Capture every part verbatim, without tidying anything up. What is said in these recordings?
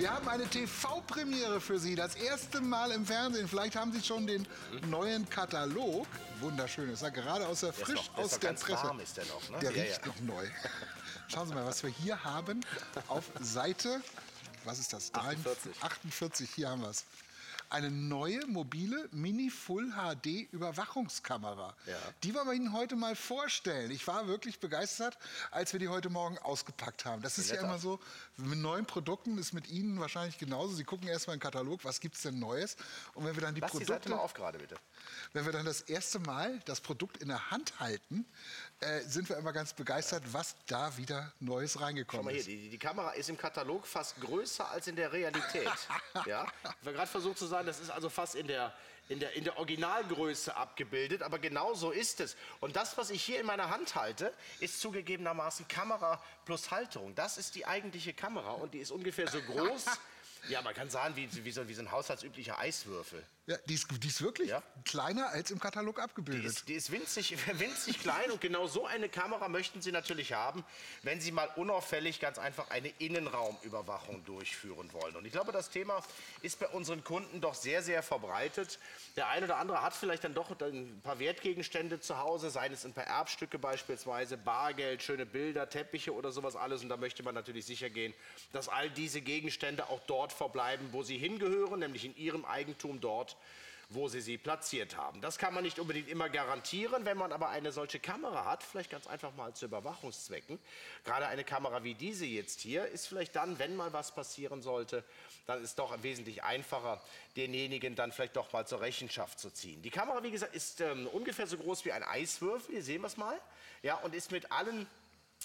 Wir haben eine T V-Premiere für Sie, das erste Mal im Fernsehen. Vielleicht haben Sie schon den neuen Katalog. Wunderschön, ist er gerade aus der frisch der noch, aus der, der Presse. Warm ist der noch, ne? Der ja, riecht ja. noch neu. Schauen Sie mal, was wir hier haben auf Seite, was ist das? achtundvierzig, achtundvierzig hier haben wir es. Eine neue mobile Mini-Full-H D-Überwachungskamera. Ja. Die wollen wir Ihnen heute mal vorstellen. Ich war wirklich begeistert, als wir die heute Morgen ausgepackt haben. Das ist ja immer so, mit neuen Produkten ist mit Ihnen wahrscheinlich genauso. Sie gucken erstmal in den Katalog, was gibt es denn Neues? Und wenn wir dann die Lass Produkte... die Seite mal auf gerade, bitte. Wenn wir dann das erste Mal das Produkt in der Hand halten, äh, sind wir immer ganz begeistert, was da wieder Neues reingekommen ist. Schau mal hier, ist. Die, die Kamera ist im Katalog fast größer als in der Realität. Ja? Ich war gerade versucht zu sagen, das ist also fast in der, in der, in der Originalgröße abgebildet, aber genau so ist es. Und das, was ich hier in meiner Hand halte, ist zugegebenermaßen Kamera plus Halterung. Das ist die eigentliche Kamera und die ist ungefähr so groß. Ja, man kann sagen, wie, wie, so, wie so ein haushaltsüblicher Eiswürfel. Ja, die ist, die ist wirklich ja? kleiner als im Katalog abgebildet. Die ist, die ist winzig, winzig klein und genau so eine Kamera möchten Sie natürlich haben, wenn Sie mal unauffällig ganz einfach eine Innenraumüberwachung durchführen wollen. Und ich glaube, das Thema ist bei unseren Kunden doch sehr, sehr verbreitet. Der eine oder andere hat vielleicht dann doch ein paar Wertgegenstände zu Hause, seien es ein paar Erbstücke beispielsweise, Bargeld, schöne Bilder, Teppiche oder sowas alles. Und da möchte man natürlich sicher gehen, dass all diese Gegenstände auch dort verbleiben, wo sie hingehören, nämlich in ihrem Eigentum dort, wo sie sie platziert haben. Das kann man nicht unbedingt immer garantieren, wenn man aber eine solche Kamera hat, vielleicht ganz einfach mal zu Überwachungszwecken. Gerade eine Kamera wie diese jetzt hier ist vielleicht dann, wenn mal was passieren sollte, dann ist es doch wesentlich einfacher, denjenigen dann vielleicht doch mal zur Rechenschaft zu ziehen. Die Kamera, wie gesagt, ist ähm, ungefähr so groß wie ein Eiswürfel, hier sehen wir es mal, ja, und ist mit allen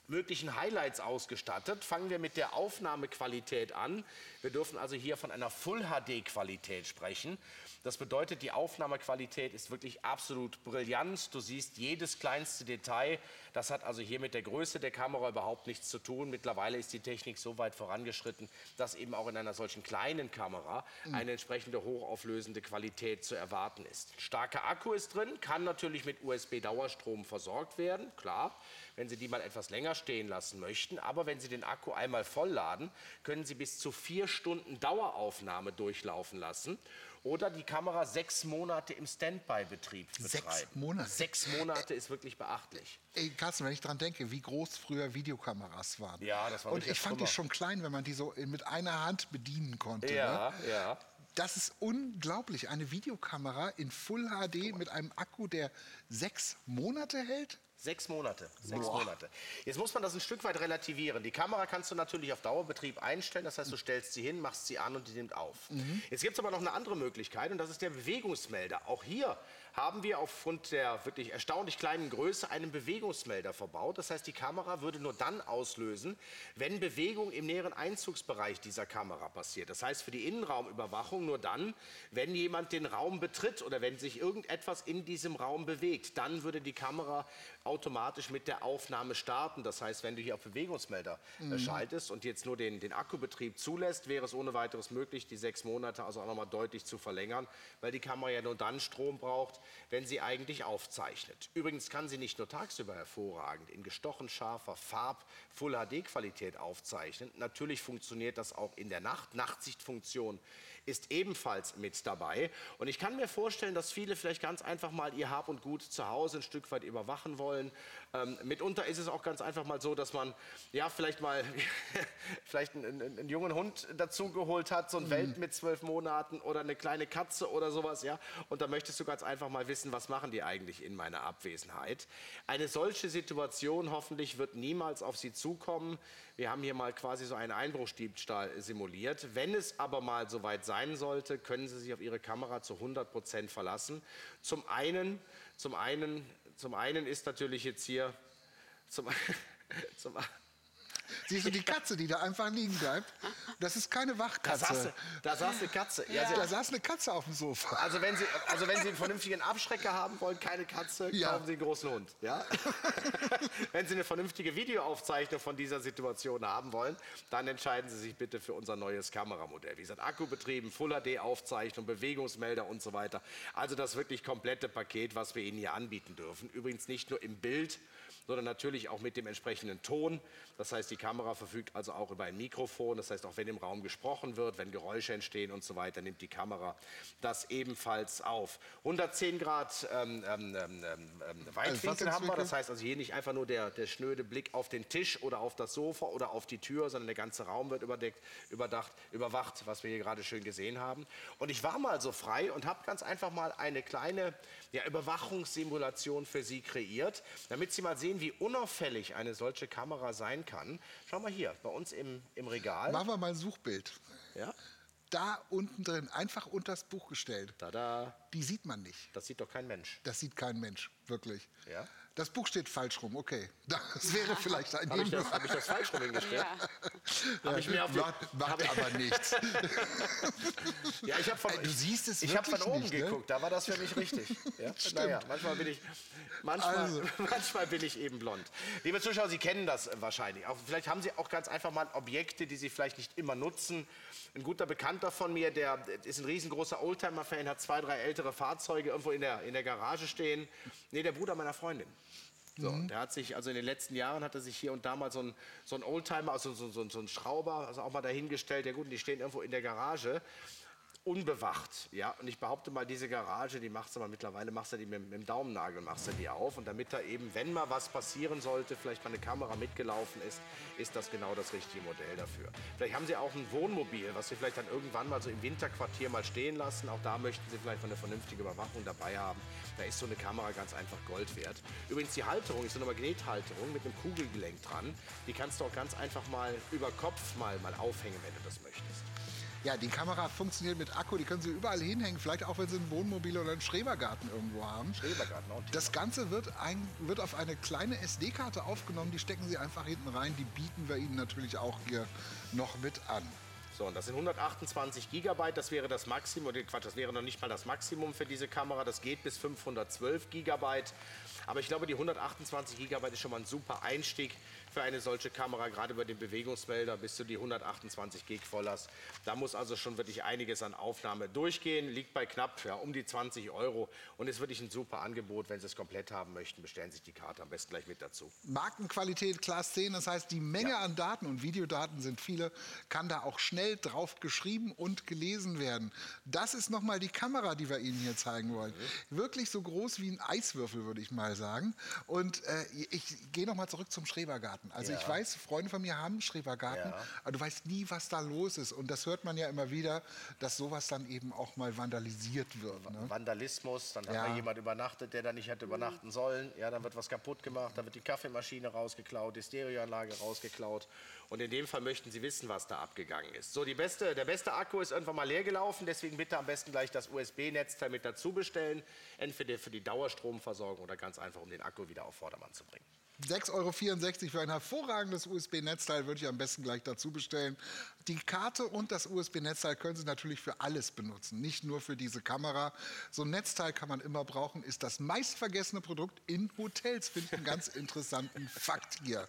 möglichen Highlights ausgestattet. Fangen wir mit der Aufnahmequalität an. Wir dürfen also hier von einer Full H D-Qualität sprechen. Das bedeutet, die Aufnahmequalität ist wirklich absolut brillant. Du siehst jedes kleinste Detail. Das hat also hier mit der Größe der Kamera überhaupt nichts zu tun. Mittlerweile ist die Technik so weit vorangeschritten, dass eben auch in einer solchen kleinen Kamera eine entsprechende hochauflösende Qualität zu erwarten ist. Starker Akku ist drin, kann natürlich mit U S B-Dauerstrom versorgt werden, klar, wenn Sie die mal etwas länger stehen lassen möchten. Aber wenn Sie den Akku einmal vollladen, können Sie bis zu vier Stunden Daueraufnahme durchlaufen lassen. Oder die Kamera sechs Monate im Standby-Betrieb betreiben. Sechs Monate? Sechs Monate ist wirklich beachtlich. Ey, Carsten, wenn ich daran denke, wie groß früher Videokameras waren. Ja, das war Und ich fand die schon klein, wenn man die so mit einer Hand bedienen konnte. Ja, ne? ja. Das ist unglaublich. Eine Videokamera in Full H D mit einem Akku, der sechs Monate hält? Sechs Monate. Sechs Monate. Jetzt muss man das ein Stück weit relativieren. Die Kamera kannst du natürlich auf Dauerbetrieb einstellen. Das heißt, du stellst sie hin, machst sie an und die nimmt auf. Mhm. Jetzt gibt es aber noch eine andere Möglichkeit und das ist der Bewegungsmelder. Auch hier haben wir aufgrund der wirklich erstaunlich kleinen Größe einen Bewegungsmelder verbaut. Das heißt, die Kamera würde nur dann auslösen, wenn Bewegung im näheren Einzugsbereich dieser Kamera passiert. Das heißt, für die Innenraumüberwachung nur dann, wenn jemand den Raum betritt oder wenn sich irgendetwas in diesem Raum bewegt. Dann würde die Kamera automatisch mit der Aufnahme starten. Das heißt, wenn du hier auf Bewegungsmelder mhm. schaltest und jetzt nur den, den Akkubetrieb zulässt, wäre es ohne weiteres möglich, die sechs Monate also auch nochmal deutlich zu verlängern, weil die Kamera ja nur dann Strom braucht, wenn sie eigentlich aufzeichnet. Übrigens kann sie nicht nur tagsüber hervorragend in gestochen scharfer Farb-Full H D-Qualität aufzeichnen. Natürlich funktioniert das auch in der Nacht. Nachtsichtfunktion ist ebenfalls mit dabei. Und ich kann mir vorstellen, dass viele vielleicht ganz einfach mal ihr Hab und Gut zu Hause ein Stück weit überwachen wollen. Ähm, mitunter ist es auch ganz einfach mal so, dass man ja vielleicht mal vielleicht einen, einen, einen jungen Hund dazugeholt hat, so ein mhm. Welpen mit zwölf Monaten oder eine kleine Katze oder sowas, ja. Und da möchtest du ganz einfach mal wissen, was machen die eigentlich in meiner Abwesenheit. Eine solche Situation hoffentlich wird niemals auf Sie zukommen. Wir haben hier mal quasi so einen Einbruchsdiebstahl simuliert. Wenn es aber mal soweit sein sollte, können Sie sich auf Ihre Kamera zu hundert Prozent verlassen. Zum einen, zum einen Zum einen ist natürlich jetzt hier... Zum, zum, Siehst du die Katze, die da einfach liegen bleibt? Das ist keine Wachkatze. Da saß, da saß eine Katze. Ja. Da saß eine Katze auf dem Sofa. Also wenn Sie, also wenn Sie einen vernünftigen Abschrecker haben wollen, keine Katze, ja. kaufen Sie einen großen Hund. Ja? Wenn Sie eine vernünftige Videoaufzeichnung von dieser Situation haben wollen, dann entscheiden Sie sich bitte für unser neues Kameramodell. Wie gesagt, Akku betrieben, Full H D-Aufzeichnung, Bewegungsmelder und so weiter. Also das wirklich komplette Paket, was wir Ihnen hier anbieten dürfen. Übrigens nicht nur im Bild, sondern natürlich auch mit dem entsprechenden Ton. Das heißt, die Kamera verfügt also auch über ein Mikrofon. Das heißt, auch wenn im Raum gesprochen wird, wenn Geräusche entstehen und so weiter, nimmt die Kamera das ebenfalls auf. hundertzehn Grad ähm, ähm, ähm, Weitwinkel haben wir. Das heißt also hier nicht einfach nur der, der schnöde Blick auf den Tisch oder auf das Sofa oder auf die Tür, sondern der ganze Raum wird überdeckt, überdacht, überwacht, was wir hier gerade schön gesehen haben. Und ich war mal so frei und habe ganz einfach mal eine kleine ja, Überwachungssimulation für Sie kreiert, damit Sie mal sehen, wie unauffällig eine solche Kamera sein kann. Schau mal hier, bei uns im, im Regal. Machen wir mal ein Suchbild. Ja? Da unten drin, einfach unters Buch gestellt. Tada. Die sieht man nicht. Das sieht doch kein Mensch. Das sieht kein Mensch, wirklich. Ja? Das Buch steht falsch rum, okay. Das wäre vielleicht ein Hinweis. Habe ich, hab ich das falsch rum hingestellt? Ja. Hab ich mir auf die, macht macht ich aber nichts. Ja, ich habe von, hab von oben nicht, geguckt, ne? Da war das für mich richtig. Ja? Naja, manchmal, bin ich, manchmal, also. manchmal bin ich eben blond. Liebe Zuschauer, Sie kennen das wahrscheinlich. Auch, vielleicht haben Sie auch ganz einfach mal Objekte, die Sie vielleicht nicht immer nutzen. Ein guter Bekannter von mir, der ist ein riesengroßer Oldtimer-Fan, hat zwei, drei ältere Fahrzeuge irgendwo in der, in der Garage stehen. Nee, der Bruder meiner Freundin. So, mhm. Der hat sich, also in den letzten Jahren hat er sich hier und da mal so ein, so ein Oldtimer, also so, so, so ein Schrauber, also auch mal dahingestellt. Ja gut, die stehen irgendwo in der Garage, unbewacht. Ja, und ich behaupte mal, diese Garage, die machst du mal mittlerweile, machst du die mit, mit dem Daumennagel, machst du die auf. Und damit da eben, wenn mal was passieren sollte, vielleicht mal eine Kamera mitgelaufen ist, ist das genau das richtige Modell dafür. Vielleicht haben Sie auch ein Wohnmobil, was Sie vielleicht dann irgendwann mal so im Winterquartier mal stehen lassen. Auch da möchten Sie vielleicht mal eine vernünftige Überwachung dabei haben. Da ist so eine Kamera ganz einfach Gold wert. Übrigens, die Halterung ist so eine Magnethalterung mit einem Kugelgelenk dran. Die kannst du auch ganz einfach mal über Kopf mal, mal aufhängen, wenn du das möchtest. Ja, die Kamera funktioniert mit Akku, die können Sie überall hinhängen, vielleicht auch wenn Sie ein Wohnmobil oder einen Schrebergarten irgendwo haben. Schrebergarten, auch das Ganze wird, ein, wird auf eine kleine S D-Karte aufgenommen, die stecken Sie einfach hinten rein, die bieten wir Ihnen natürlich auch hier noch mit an. So, und das sind hundertachtundzwanzig Gigabyte, das wäre das Maximum, Quatsch, das wäre noch nicht mal das Maximum für diese Kamera, das geht bis fünfhundertzwölf Gigabyte. Aber ich glaube, die hundertachtundzwanzig Gigabyte ist schon mal ein super Einstieg für eine solche Kamera, gerade über den Bewegungsmelder, bis du die hundertachtundzwanzig Gig voll hast. Da muss also schon wirklich einiges an Aufnahme durchgehen, liegt bei knapp ja, um die zwanzig Euro und ist wirklich ein super Angebot. Wenn Sie es komplett haben möchten, bestellen Sie sich die Karte am besten gleich mit dazu. Markenqualität Class zehn, das heißt, die Menge ja. an Daten und Videodaten sind viele, kann da auch schnell drauf geschrieben und gelesen werden. Das ist nochmal die Kamera, die wir Ihnen hier zeigen wollen. Mhm. Wirklich so groß wie ein Eiswürfel, würde ich mal sagen. Und äh, ich gehe noch mal zurück zum Schrebergarten. Also ja. ich weiß, Freunde von mir haben einen Schrebergarten, ja. aber du weißt nie, was da los ist. Und das hört man ja immer wieder, dass sowas dann eben auch mal vandalisiert wird. Ne? Vandalismus, dann ja. hat da jemand übernachtet, der da nicht hätte übernachten sollen. Ja, dann wird was kaputt gemacht, dann wird die Kaffeemaschine rausgeklaut, die Stereoanlage rausgeklaut. Und in dem Fall möchten Sie wissen, was da abgegangen ist. So, die beste, der beste Akku ist irgendwann mal leer gelaufen, deswegen bitte am besten gleich das U S B-Netzteil mit dazu bestellen. Entweder für die Dauerstromversorgung oder ganz einfach, um den Akku wieder auf Vordermann zu bringen. sechs Euro vierundsechzig für ein hervorragendes U S B-Netzteil würde ich am besten gleich dazu bestellen. Die Karte und das U S B-Netzteil können Sie natürlich für alles benutzen, nicht nur für diese Kamera. So ein Netzteil kann man immer brauchen, ist das meistvergessene Produkt in Hotels. Finde ich einen ganz interessanten Fakt hier.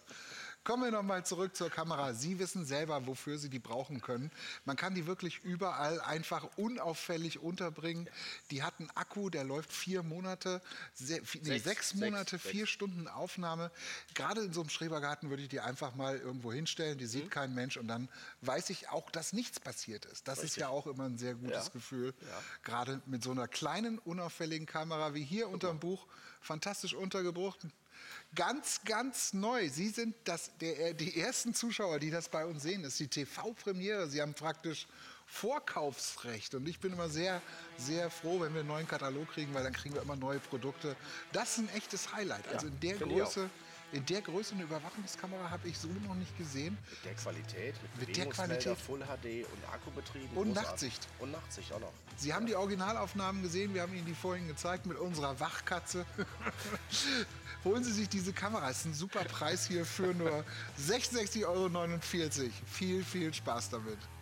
Kommen wir noch mal zurück zur Kamera. Sie wissen selber, wofür Sie die brauchen können. Man kann die wirklich überall einfach unauffällig unterbringen. Die hat einen Akku, der läuft vier Monate, se sechs, nee, sechs Monate, sechs, vier sechs. Stunden Aufnahme. Gerade in so einem Schrebergarten würde ich die einfach mal irgendwo hinstellen. Die sieht mhm. kein Mensch und dann weiß ich auch, dass nichts passiert ist. Das Richtig. ist ja auch immer ein sehr gutes ja. Gefühl. Ja. Gerade mit so einer kleinen, unauffälligen Kamera wie hier Super. unterm Buch. Fantastisch untergebracht. Ganz, ganz neu. Sie sind das, der, die ersten Zuschauer, die das bei uns sehen. Das ist die T V-Premiere. Sie haben praktisch Vorkaufsrecht. Und ich bin immer sehr, sehr froh, wenn wir einen neuen Katalog kriegen, weil dann kriegen wir immer neue Produkte. Das ist ein echtes Highlight. Also in der Größe... In der Größe eine Überwachungskamera habe ich so noch nicht gesehen. Mit der Qualität, mit, mit der Qualität, Full H D und Akkubetrieben. Und Nachtsicht. Und Nachtsicht auch noch. Sie haben die Originalaufnahmen gesehen, wir haben Ihnen die vorhin gezeigt mit unserer Wachkatze. Holen Sie sich diese Kamera, es ist ein super Preis hier für nur sechsundsechzig Euro neunundvierzig. Viel, viel Spaß damit.